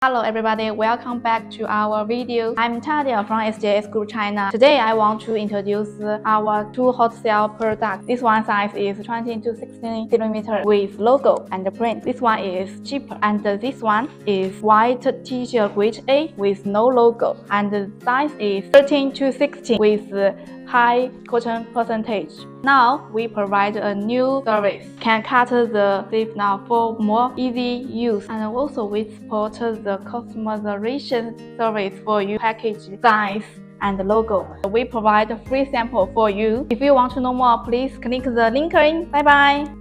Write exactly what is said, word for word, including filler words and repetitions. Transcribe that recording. Hello everybody, welcome back to our video. I'm Tadia from S J S Group China. Today I want to introduce our two hot cell products. This one size is twenty to sixteen centimeters with logo and print. This one is cheaper and this one is white t-shirt grade A with no logo and the size is thirteen to sixteen with high cotton percentage. Now we provide a new service, can cut the zip now for more easy use, and also we support the customization service for you, package size and logo. We provide a free sample for you. If you want to know more, please click the link in. Bye bye.